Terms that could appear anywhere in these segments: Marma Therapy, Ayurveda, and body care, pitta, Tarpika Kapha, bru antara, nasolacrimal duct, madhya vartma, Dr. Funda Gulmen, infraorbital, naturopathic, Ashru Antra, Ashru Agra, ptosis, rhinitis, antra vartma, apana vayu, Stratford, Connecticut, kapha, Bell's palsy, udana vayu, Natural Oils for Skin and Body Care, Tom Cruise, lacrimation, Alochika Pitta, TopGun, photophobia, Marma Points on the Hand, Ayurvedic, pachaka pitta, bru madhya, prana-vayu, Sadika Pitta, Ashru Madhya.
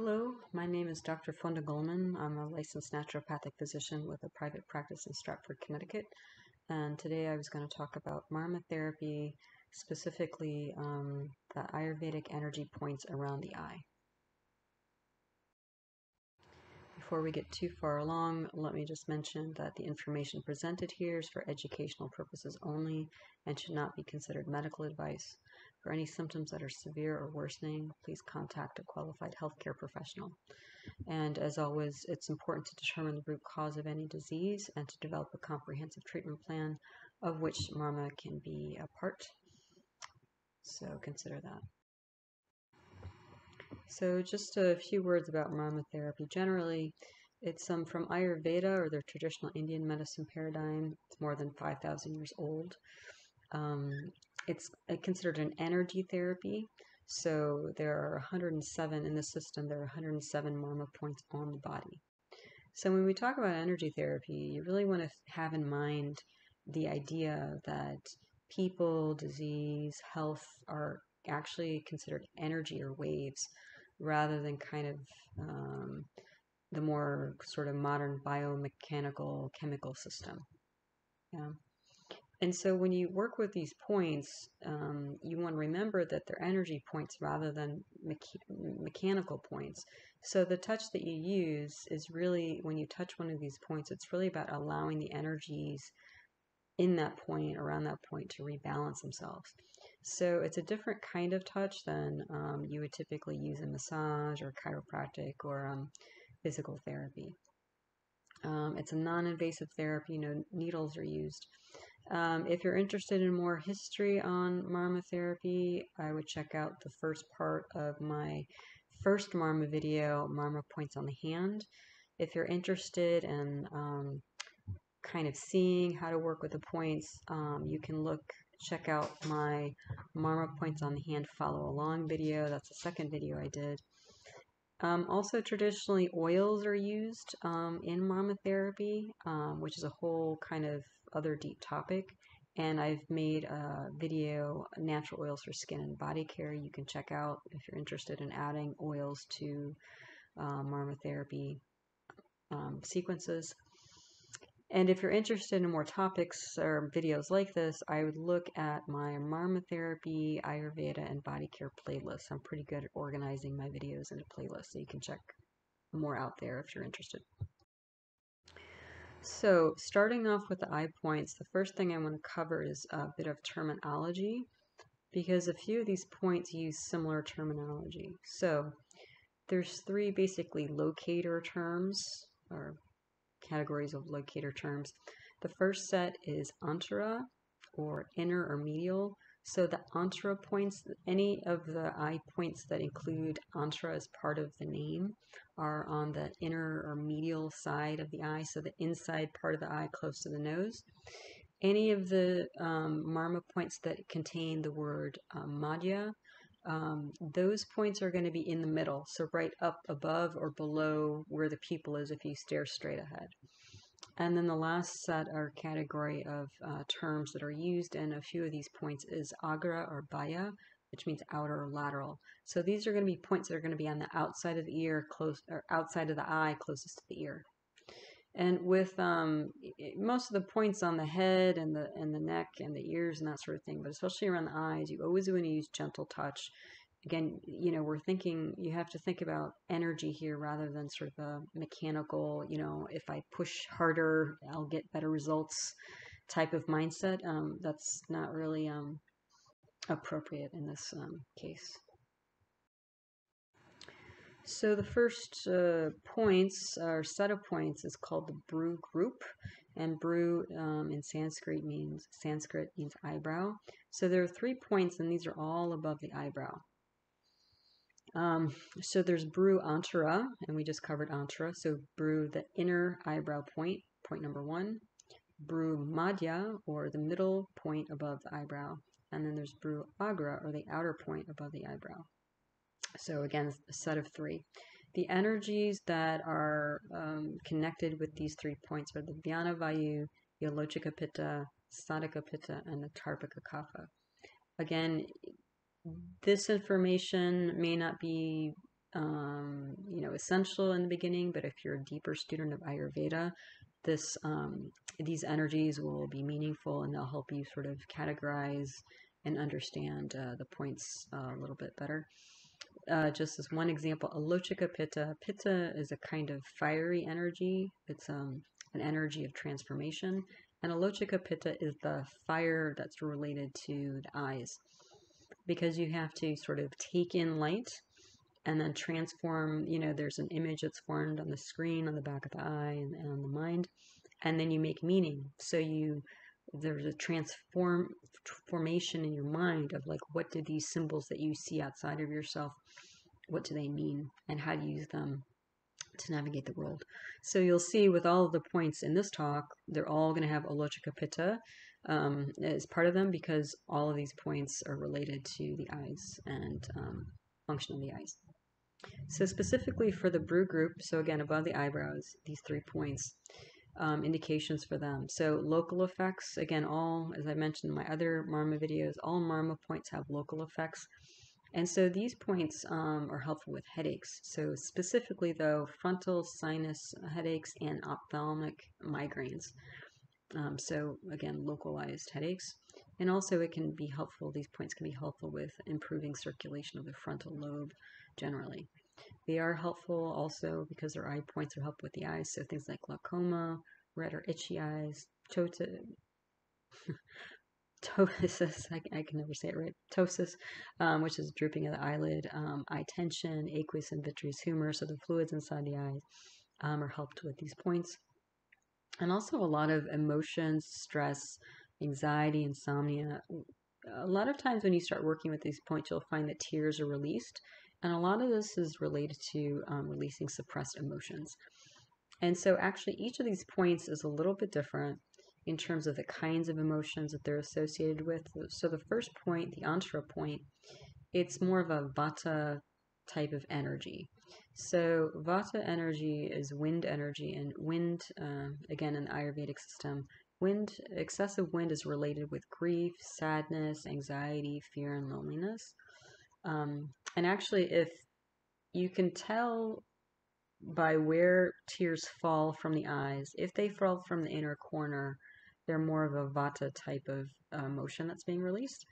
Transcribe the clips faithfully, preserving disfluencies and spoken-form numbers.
Hello, my name is Doctor Funda Gulmen. I'm a licensed naturopathic physician with a private practice in Stratford, Connecticut. And today I was going to talk about Marma Therapy, specifically um, the Ayurvedic energy points around the eye. Before we get too far along, let me just mention that the information presented here is for educational purposes only and should not be considered medical advice. For any symptoms that are severe or worsening, please contact a qualified healthcare professional. And as always, it's important to determine the root cause of any disease and to develop a comprehensive treatment plan, of which Marma can be a part. So consider that. So just a few words about Marma Therapy. Generally, it's um, from Ayurveda, or their traditional Indian medicine paradigm. It's more than five thousand years old. Um, it's considered an energy therapy. So there are one hundred seven in the system. There are one hundred seven Marma points on the body. So when we talk about energy therapy, you really want to have in mind the idea that people, disease, health are actually considered energy or waves, rather than kind of um, the more sort of modern biomechanical chemical system. Yeah. And so when you work with these points, um, you want to remember that they're energy points rather than mecha- mechanical points. So the touch that you use is really, when you touch one of these points, it's really about allowing the energies in that point, around that point, to rebalance themselves. So it's a different kind of touch than um, you would typically use in massage or chiropractic or um, physical therapy. Um, it's a non-invasive therapy. You know, needles are used. Um, if you're interested in more history on Marma Therapy, I would check out the first part of my first Marma video, Marma Points on the Hand. If you're interested in um, kind of seeing how to work with the points, um, you can look check out my Marma Points on the Hand follow along video. That's the second video I did. Um, also, traditionally, oils are used um, in Marma Therapy, um, which is a whole kind of other deep topic. And I've made a video, Natural Oils for Skin and Body Care, you can check out if you're interested in adding oils to uh, Marma Therapy um, sequences. And if you're interested in more topics or videos like this, I would look at my Marma Therapy, Ayurveda, and Body Care playlist. I'm pretty good at organizing my videos into playlists, so you can check more out there if you're interested. So starting off with the eye points, the first thing I want to cover is a bit of terminology, because a few of these points use similar terminology. So there's three basically locator terms, or categories of locator terms. The first set is antara, or inner or medial. So the antara points, any of the eye points that include antara as part of the name, are on the inner or medial side of the eye, so the inside part of the eye close to the nose. Any of the um, Marma points that contain the word uh, madhya, um, those points are going to be in the middle, so right up above or below where the pupil is if you stare straight ahead. And then the last set or category of uh, terms that are used in a few of these points is agra or baya, which means outer or lateral. So these are going to be points that are going to be on the outside of the ear, close or outside of the eye, closest to the ear. And with um, most of the points on the head and the and the neck and the ears and that sort of thing, but especially around the eyes, you always want to use gentle touch. Again, you know, we're thinking, you have to think about energy here rather than sort of a mechanical, you know, if I push harder, I'll get better results type of mindset. Um, that's not really um, appropriate in this um, case. So the first uh, points, or set of points, is called the bru group, and bru um, in Sanskrit means Sanskrit means eyebrow. So there are three points, and these are all above the eyebrow. Um, so there's bru antara, and we just covered antara. So bru, the inner eyebrow point, point number one. Bru madhya, or the middle point above the eyebrow, and then there's bru agra, or the outer point above the eyebrow. So again, a set of three. The energies that are um, connected with these three points are the Vyana Vayu, the Alochika Pitta, Sadika Pitta, and the Tarpika Kapha. Again, this information may not be um, you know, essential in the beginning, but if you're a deeper student of Ayurveda, this um, these energies will be meaningful and they'll help you sort of categorize and understand uh, the points uh, a little bit better. Uh, just as one example, Alochika Pitta. Pitta is a kind of fiery energy. It's um, an energy of transformation. And Alochika Pitta is the fire that's related to the eyes, because you have to sort of take in light and then transform. You know, there's an image that's formed on the screen, on the back of the eye, and, and on the mind, and then you make meaning. So you there's a transform formation in your mind of like, what do these symbols that you see outside of yourself, what do they mean, and how to use them to navigate the world. So you'll see with all of the points in this talk, they're all going to have Alochika Pitta um, as part of them, because all of these points are related to the eyes and um, function of the eyes. So specifically for the bru group, so again, above the eyebrows, these three points, Um, indications for them. So local effects, again, all, as I mentioned in my other Marma videos, all Marma points have local effects. And so these points um, are helpful with headaches. So specifically though, frontal sinus headaches and ophthalmic migraines. Um, so again, localized headaches. And also it can be helpful, these points can be helpful with improving circulation of the frontal lobe generally. They are helpful also because their eye points are helpful with the eyes. So things like glaucoma, red or itchy eyes, ptosis, I, I can never say it right, ptosis, um, which is drooping of the eyelid, um, eye tension, aqueous and vitreous humor, so the fluids inside the eyes um, are helped with these points. And also a lot of emotions, stress, anxiety, insomnia. A lot of times when you start working with these points, you'll find that tears are released. And a lot of this is related to um, releasing suppressed emotions. And so actually each of these points is a little bit different in terms of the kinds of emotions that they're associated with. So the first point, the antra point, it's more of a vata type of energy. So vata energy is wind energy, and wind, uh, again in the Ayurvedic system, wind, excessive wind is related with grief, sadness, anxiety, fear, and loneliness. Um, and actually, if you can tell by where tears fall from the eyes, if they fall from the inner corner, they're more of a vata type of uh, emotion that's being released.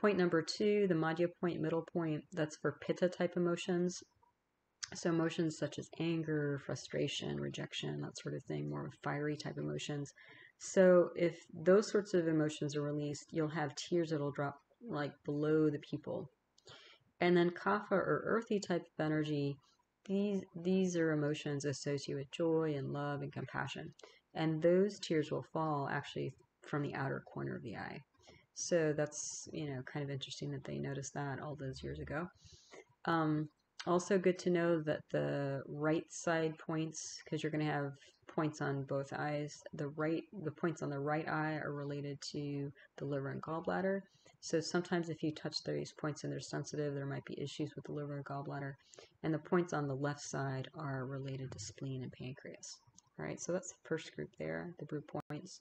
Point number two, the madhya point, middle point, that's for pitta type emotions. So emotions such as anger, frustration, rejection, that sort of thing, more of fiery type emotions. So if those sorts of emotions are released, you'll have tears that'll drop like below the pupil. And then kapha or earthy type of energy, these these are emotions associated with joy and love and compassion. And those tears will fall actually from the outer corner of the eye. So that's, you know, kind of interesting that they noticed that all those years ago. Um, also good to know that the right side points, because you're going to have points on both eyes, the right the points on the right eye are related to the liver and gallbladder. So sometimes if you touch these points and they're sensitive, there might be issues with the liver and gallbladder. And the points on the left side are related to spleen and pancreas. All right, so that's the first group there, the bru points.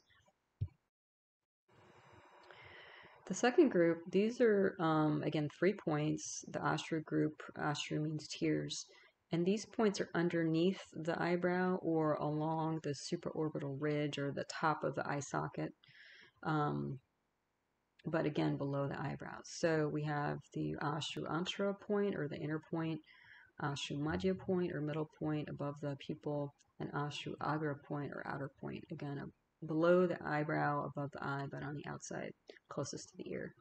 The second group, these are, um, again, three points. The Ashru group, Ashru means tears. And these points are underneath the eyebrow or along the supraorbital ridge or the top of the eye socket. Um, but again, below the eyebrows. So we have the Ashru Antra point, or the inner point, Ashru Madhya point, or middle point above the pupil, and Ashru Agra point, or outer point, again, below the eyebrow, above the eye, but on the outside, closest to the ear.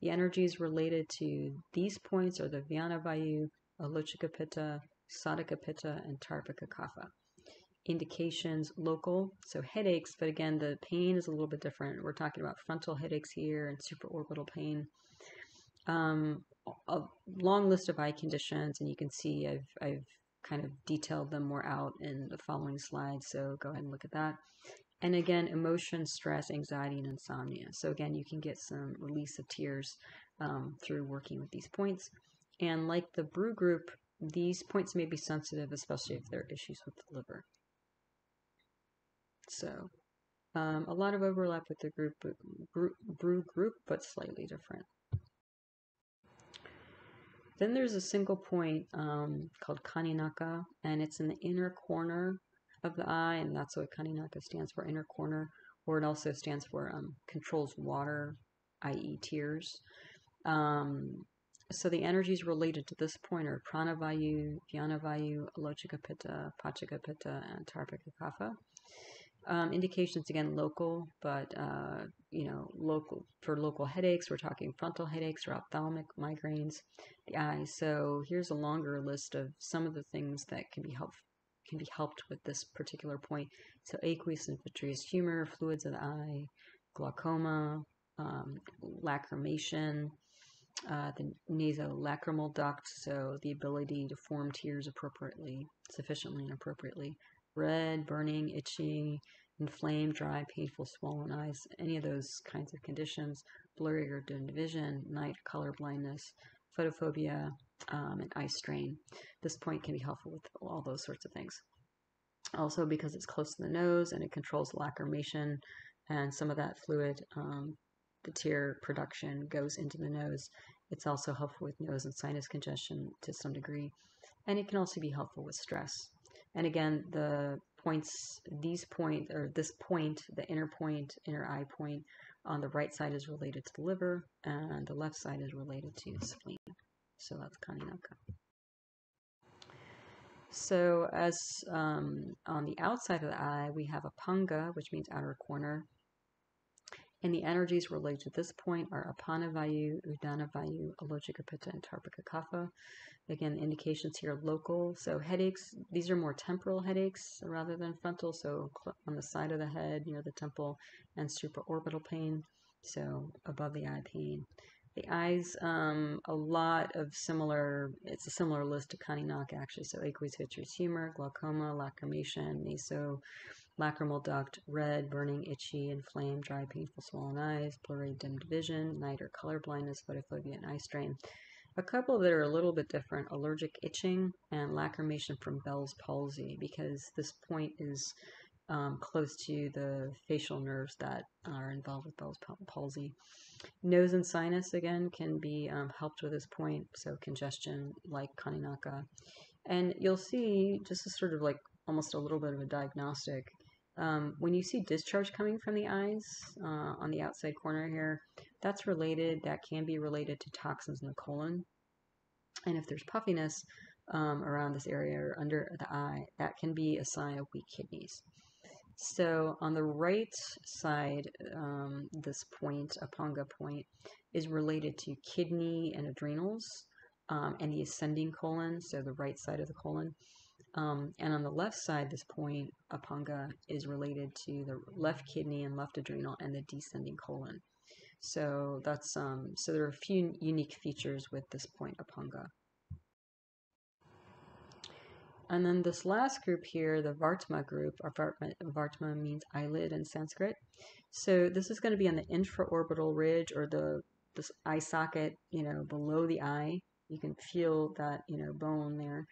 The energies related to these points are the Vyana Vayu, Alochika Pitta, Sadika Pitta, and Tarpika Kapha. Indications local, so headaches, but again, the pain is a little bit different. We're talking about frontal headaches here and supraorbital pain. Um, a long list of eye conditions, and you can see I've, I've kind of detailed them more out in the following slides, so go ahead and look at that. And again, emotion, stress, anxiety, and insomnia. So again, you can get some release of tears um, through working with these points. And like the bru group, these points may be sensitive, especially if there are issues with the liver. So um, a lot of overlap with the group, bru, bru group, but slightly different. Then there's a single point um, called Kaninaka, and it's in the inner corner of the eye, and that's what Kaninaka stands for, inner corner, or it also stands for um, controls water, that is tears. Um, so the energies related to this point are prana-vayu, Vyana Vayu, Alochika Pitta, Pachaka Pitta, and Tarpika Kapha. Um, indications, again, local, but, uh, you know, local for local headaches, we're talking frontal headaches or ophthalmic migraines, the eye. So here's a longer list of some of the things that can be help, can be helped with this particular point. So aqueous and vitreous humor, fluids of the eye, glaucoma, um, lacrimation, uh, the nasolacrimal duct, so the ability to form tears appropriately, sufficiently and appropriately. Red, burning, itchy, inflamed, dry, painful, swollen eyes, any of those kinds of conditions, blurry or dim vision, night color blindness, photophobia, um, and eye strain. This point can be helpful with all those sorts of things. Also, because it's close to the nose and it controls lacrimation, and some of that fluid, um, the tear production goes into the nose. It's also helpful with nose and sinus congestion to some degree, and it can also be helpful with stress. And again, the points, these point, or this point, the inner point, inner eye point, on the right side is related to the liver, and the left side is related to the spleen. So that's Kaninaka. So as um, on the outside of the eye, we have Apanga, which means outer corner. And the energies related to this point are apana vayu, udana vayu, Alochika Pitta, and Tarpika Kapha. Again, the indications here are local. So headaches, these are more temporal headaches rather than frontal. So on the side of the head, near the temple, and supraorbital pain. So above the eye pain. The eyes, um, a lot of similar, it's a similar list to Kaninaka actually. So aqueous vitreous humor, glaucoma, lacrimation, naso, lacrimal duct, red, burning, itchy, inflamed, dry, painful, swollen eyes, blurry, dimmed vision, night or color blindness, photophobia, and eye strain. A couple that are a little bit different, allergic itching and lacrimation from Bell's palsy, because this point is um, close to the facial nerves that are involved with Bell's palsy. Nose and sinus, again, can be um, helped with this point, so congestion like Kaninaka. And you'll see just a sort of like almost a little bit of a diagnostic. Um, when you see discharge coming from the eyes uh, on the outside corner here, that's related, that can be related to toxins in the colon. And if there's puffiness um, around this area or under the eye, that can be a sign of weak kidneys. So on the right side, um, this point, Apanga point, is related to kidney and adrenals um, and the ascending colon, so the right side of the colon. Um, and on the left side, this point, Apanga, is related to the left kidney and left adrenal and the descending colon. So that's um, so there are a few unique features with this point, Apanga. And then this last group here, the Vartma group, or Vartma, Vartma means eyelid in Sanskrit. So this is going to be on the infraorbital ridge, or the this eye socket, you know, below the eye. You can feel that, you know, bone there.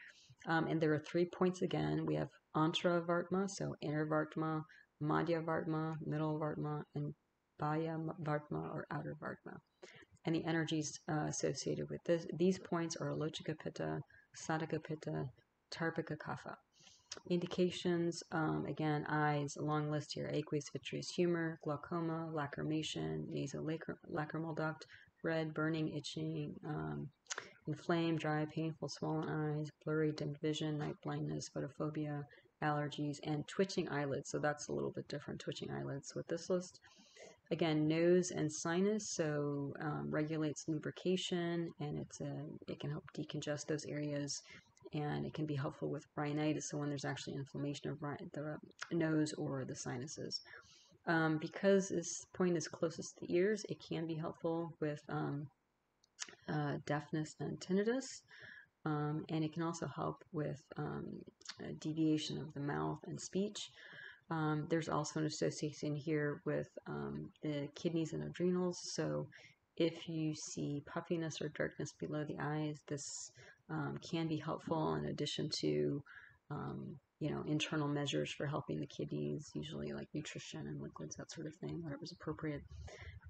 Um, and there are three points again. We have antra vartma, so inner vartma, madhya vartma, middle vartma, and baya vartma, or outer vartma. And the energies uh, associated with this, these points are Alochika Pitta, Sadika Pitta, Tarpika Kapha. Indications, um, again, eyes, a long list here, aqueous vitreous humor, glaucoma, lacrimation, nasolacrimal duct, red, burning, itching, um, inflamed, dry, painful, swollen eyes, blurry, dimmed vision, night blindness, photophobia, allergies, and twitching eyelids. So that's a little bit different, twitching eyelids with this list. Again, nose and sinus, so um, regulates lubrication, and it's a, it can help decongest those areas, and it can be helpful with rhinitis, so when there's actually inflammation of the nose or the sinuses. Um, because this point is closest to the ears, it can be helpful with um, uh, deafness and tinnitus, um, and it can also help with um, deviation of the mouth and speech. Um, there's also an association here with um, the kidneys and adrenals, so if you see puffiness or darkness below the eyes, this um, can be helpful in addition to um, you know, internal measures for helping the kidneys, usually like nutrition and liquids, that sort of thing, whatever's appropriate.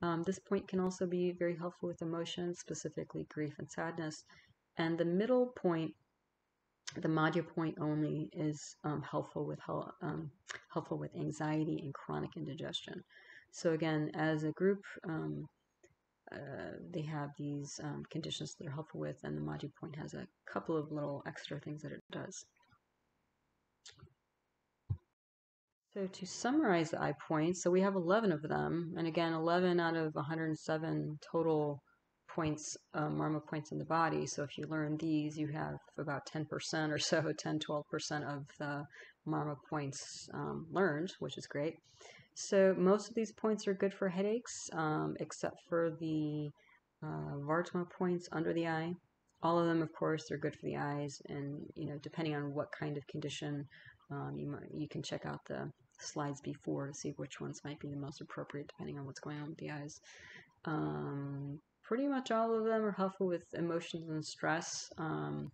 Um, this point can also be very helpful with emotions, specifically grief and sadness, And the middle point, the madhya point only, is um, helpful with um, helpful with anxiety and chronic indigestion. So again, as a group, um, uh, they have these um, conditions that they're helpful with, and the madhya point has a couple of little extra things that it does. So to summarize the eye points, so we have eleven of them, and again, eleven out of one hundred seven total points, uh, marma points in the body. So if you learn these, you have about ten percent or so, ten to twelve percent of the marma points um, learned, which is great. So most of these points are good for headaches, um, except for the uh, vartma points under the eye. All of them, of course, are good for the eyes, and you know, depending on what kind of condition, um, you might, you can check out the slides before to see which ones might be the most appropriate, depending on what's going on with the eyes. Um, Pretty much all of them are helpful with emotions and stress. Um,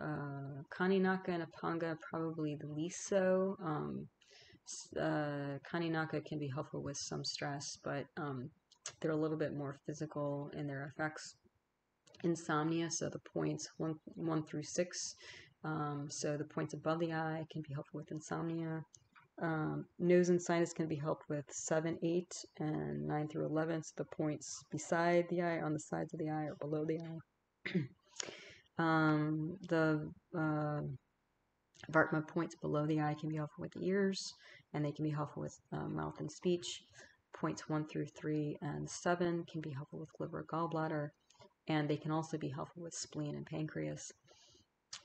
uh, Kaninaka and Apanga probably the least so. Um, uh, Kaninaka can be helpful with some stress, but um, they're a little bit more physical in their effects. Insomnia, so the points one, one through six. Um, so the points above the eye can be helpful with insomnia. Um, nose and sinus can be helped with seven, eight, and nine through eleven, so the points beside the eye, on the sides of the eye, or below the eye. um, the uh, vartma points below the eye can be helpful with the ears, and they can be helpful with uh, mouth and speech. Points one through three and seven can be helpful with liver, gallbladder, and they can also be helpful with spleen and pancreas.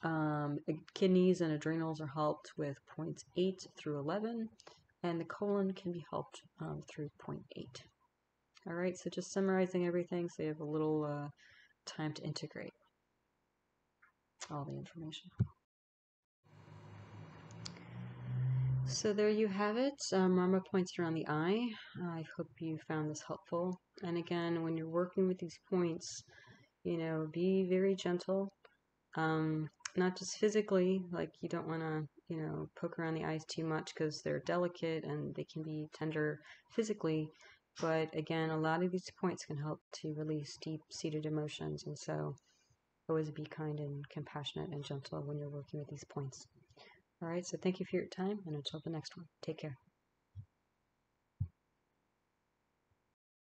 Um, kidneys and adrenals are helped with points eight through eleven, and the colon can be helped um, through point eight. All right, so just summarizing everything so you have a little uh, time to integrate all the information. So there you have it, um, marma points around the eye. Uh, I hope you found this helpful. And again, when you're working with these points, you know, be very gentle. Um, not just physically, like you don't want to, you know, poke around the eyes too much because they're delicate and they can be tender physically. But again, a lot of these points can help to release deep-seated emotions. And so always be kind and compassionate and gentle when you're working with these points. All right. So thank you for your time, and until the next one, take care.